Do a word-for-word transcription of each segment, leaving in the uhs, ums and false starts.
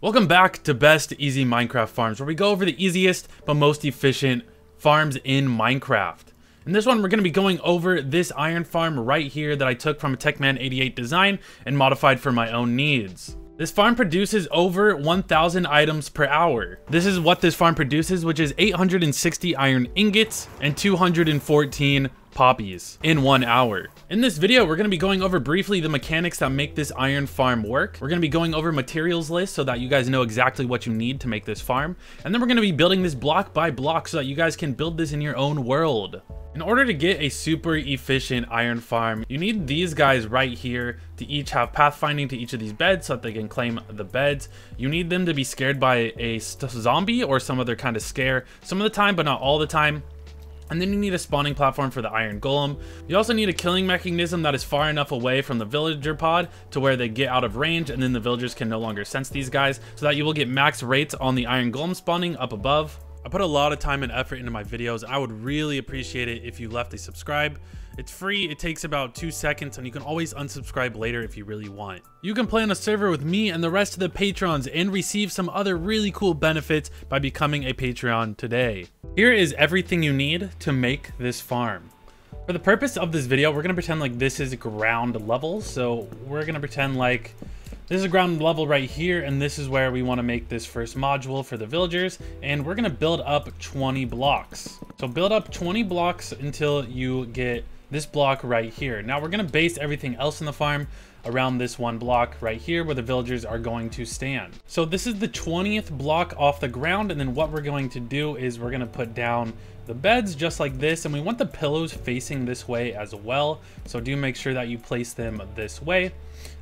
Welcome back to Best Easy Minecraft Farms, where we go over the easiest but most efficient farms in Minecraft. In this one, we're going to be going over this iron farm right here that I took from a Techman eighty-eight design and modified for my own needs. This farm produces over one thousand items per hour. This is what this farm produces, which is eight hundred sixty iron ingots and two hundred fourteen poppies in one hour. In this video, we're going to be going over briefly the mechanics that make this iron farm work. We're going to be going over materials list so that you guys know exactly what you need to make this farm. And then we're going to be building this block by block so that you guys can build this in your own world. In order to get a super efficient iron farm, you need these guys right here to each have pathfinding to each of these beds so that they can claim the beds. You need them to be scared by a zombie or some other kind of scare some of the time, but not all the time. And then you need a spawning platform for the iron golem. You also need a killing mechanism that is far enough away from the villager pod to where they get out of range, and then the villagers can no longer sense these guys, so that you will get max rates on the iron golem spawning up above. I put a lot of time and effort into my videos. I would really appreciate it if you left a subscribe. It's free, it takes about two seconds, and you can always unsubscribe later if you really want. You can play on a server with me and the rest of the patrons and receive some other really cool benefits by becoming a Patreon today. Here is everything you need to make this farm. For the purpose of this video, we're gonna pretend like this is ground level. So we're gonna pretend like this is ground level right here, and this is where we wanna make this first module for the villagers, and we're gonna build up twenty blocks. So build up twenty blocks until you get this block right here. Now we're gonna base everything else in the farm around this one block right here where the villagers are going to stand. So this is the twentieth block off the ground, and then what we're going to do is we're gonna put down the beds just like this, and we want the pillows facing this way as well. So do make sure that you place them this way.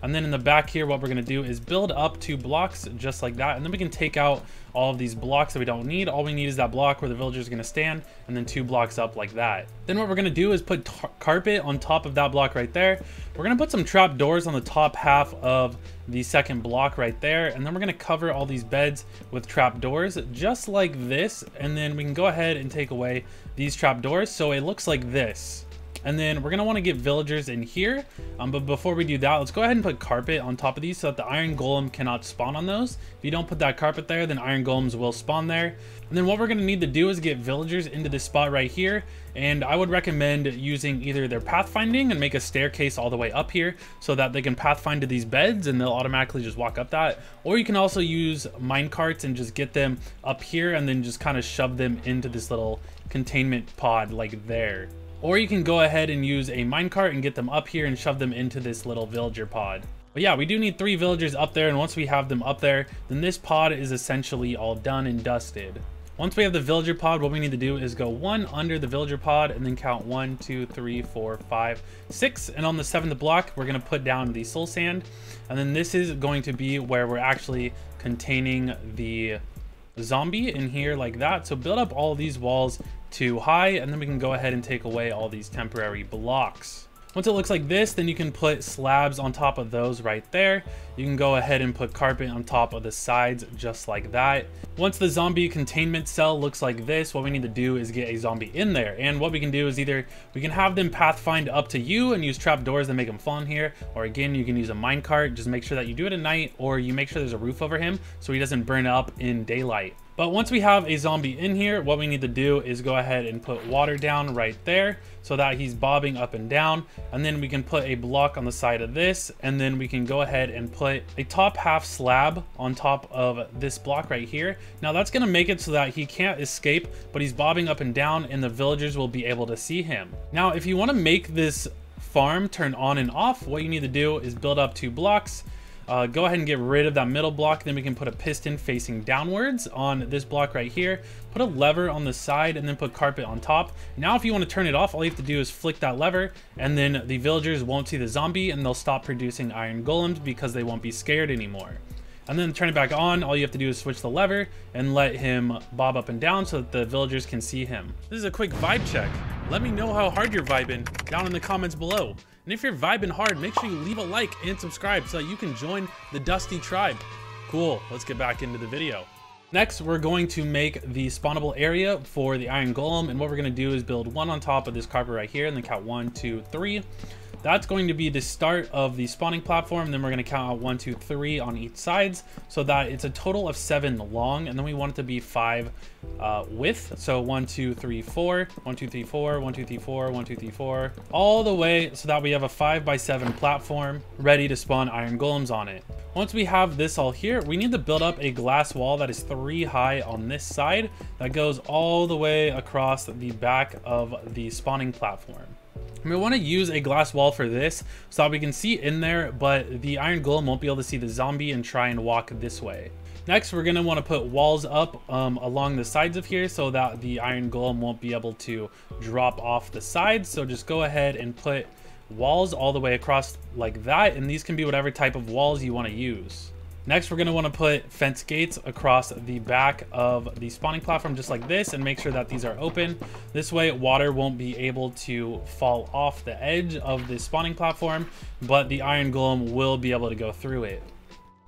And then in the back here, what we're gonna do is build up two blocks just like that, and then we can take out all of these blocks that we don't need. All we need is that block where the villagers are gonna stand, and then two blocks up like that. Then what we're gonna do is put carpet on top of that block right there. We're gonna put some trap doors on the top half of the second block right there, and then we're gonna cover all these beds with trap doors just like this, and then we can go ahead and take away these trap doors so it looks like this. And then we're gonna wanna get villagers in here. Um, but before we do that, let's go ahead and put carpet on top of these so that the iron golem cannot spawn on those. If you don't put that carpet there, then iron golems will spawn there. And then what we're gonna need to do is get villagers into this spot right here. And I would recommend using either their pathfinding and make a staircase all the way up here so that they can pathfind to these beds and they'll automatically just walk up that. Or you can also use mine carts and just get them up here and then just kind of shove them into this little containment pod like there. Or you can go ahead and use a minecart and get them up here and shove them into this little villager pod. But yeah, we do need three villagers up there, and once we have them up there, then this pod is essentially all done and dusted. Once we have the villager pod, what we need to do is go one under the villager pod and then count one, two, three, four, five, six. And on the seventh block, we're gonna put down the soul sand. And then this is going to be where we're actually containing the zombie in here like that. So build up all these walls too high, and then we can go ahead and take away all these temporary blocks. Once it looks like this, then you can put slabs on top of those right there. You can go ahead and put carpet on top of the sides just like that. Once the zombie containment cell looks like this, what we need to do is get a zombie in there. And what we can do is either we can have them pathfind up to you and use trap doors that make them fall in here, or again, you can use a minecart. Just make sure that you do it at night, or you make sure there's a roof over him so he doesn't burn up in daylight. But once we have a zombie in here, what we need to do is go ahead and put water down right there so that he's bobbing up and down. And then we can put a block on the side of this, and then we can go ahead and put a top half slab on top of this block right here. Now that's gonna make it so that he can't escape, but he's bobbing up and down and the villagers will be able to see him. Now, if you wanna make this farm turn on and off, what you need to do is build up two blocks. Uh, go ahead and get rid of that middle block. Then we can put a piston facing downwards on this block right here. Put a lever on the side and then put carpet on top. Now, if you want to turn it off, all you have to do is flick that lever, and then the villagers won't see the zombie and they'll stop producing iron golems because they won't be scared anymore. And then turn it back on. All you have to do is switch the lever and let him bob up and down so that the villagers can see him. This is a quick vibe check. Let me know how hard you're vibing down in the comments below. And if you're vibing hard, make sure you leave a like and subscribe so that you can join the Dusty Tribe. Cool, let's get back into the video. Next, we're going to make the spawnable area for the iron golem, and what we're going to do is build one on top of this carpet right here, and then count one, two, three. That's going to be the start of the spawning platform. Then we're going to count out one, two, three on each sides, so that it's a total of seven long, and then we want it to be five uh, width. So one, two, three, four, one, two, three, four, one, two, three, four, one, two, three, four, all the way, so that we have a five by seven platform ready to spawn iron golems on it. Once we have this all here, we need to build up a glass wall that is three high on this side that goes all the way across the back of the spawning platform. We want to use a glass wall for this so that we can see in there, but the iron golem won't be able to see the zombie and try and walk this way. Next, we're going to want to put walls up um, along the sides of here so that the iron golem won't be able to drop off the sides. So just go ahead and put walls all the way across like that, and these can be whatever type of walls you want to use. Next, we're going to want to put fence gates across the back of the spawning platform just like this, and make sure that these are open. This way water won't be able to fall off the edge of the spawning platform, but the iron golem will be able to go through it.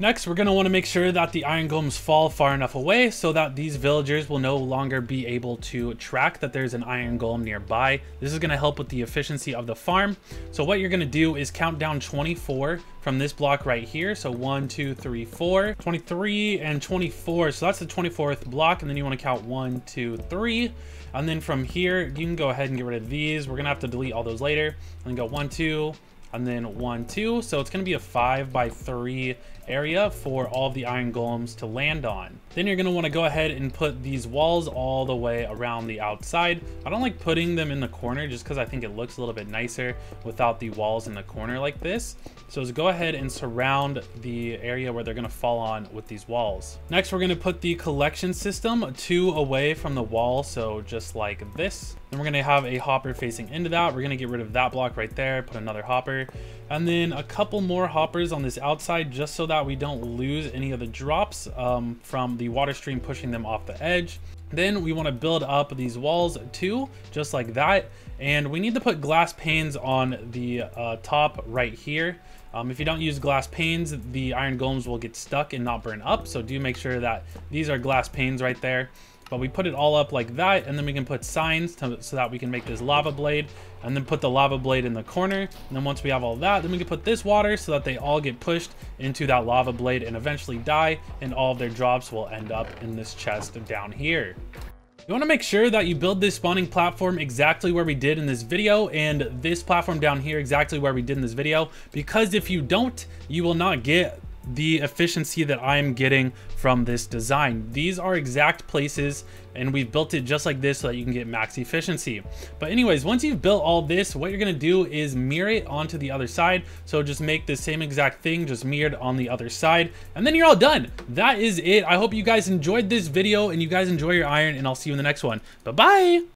Next, we're going to want to make sure that the iron golems fall far enough away so that these villagers will no longer be able to track that there's an iron golem nearby. This is going to help with the efficiency of the farm. So what you're going to do is count down twenty-four from this block right here. So one, two, three, four, twenty-three, and twenty-four. So that's the twenty-fourth block. And then you want to count one, two, three. And then from here, you can go ahead and get rid of these. We're going to have to delete all those later. And go one, two, and then one, two. So it's going to be a five by three area for all the iron golems to land on. Then you're going to want to go ahead and put these walls all the way around the outside. I don't like putting them in the corner just because I think it looks a little bit nicer without the walls in the corner like this. So just go ahead and surround the area where they're going to fall on with these walls. Next, we're going to put the collection system two away from the wall. So just like this. Then we're going to have a hopper facing into that. We're going to get rid of that block right there, put another hopper, and then a couple more hoppers on this outside just so that we don't lose any of the drops um, from the water stream pushing them off the edge. Then we want to build up these walls too, just like that. And we need to put glass panes on the uh, top right here. Um, if you don't use glass panes, the iron golems will get stuck and not burn up. So do make sure that these are glass panes right there. But we put it all up like that, and then we can put signs to, so that we can make this lava blade, and then put the lava blade in the corner. And then once we have all that, then we can put this water so that they all get pushed into that lava blade and eventually die, and all of their drops will end up in this chest down here. You want to make sure that you build this spawning platform exactly where we did in this video, and this platform down here exactly where we did in this video, because if you don't, you will not get the efficiency that I'm getting from this design. These are exact places, and we've built it just like this so that you can get max efficiency. But anyways, once you've built all this, what you're gonna do is mirror it onto the other side. So just make the same exact thing, just mirrored on the other side, and then you're all done. That is it. I hope you guys enjoyed this video, and you guys enjoy your iron, and I'll see you in the next one. Bye-bye.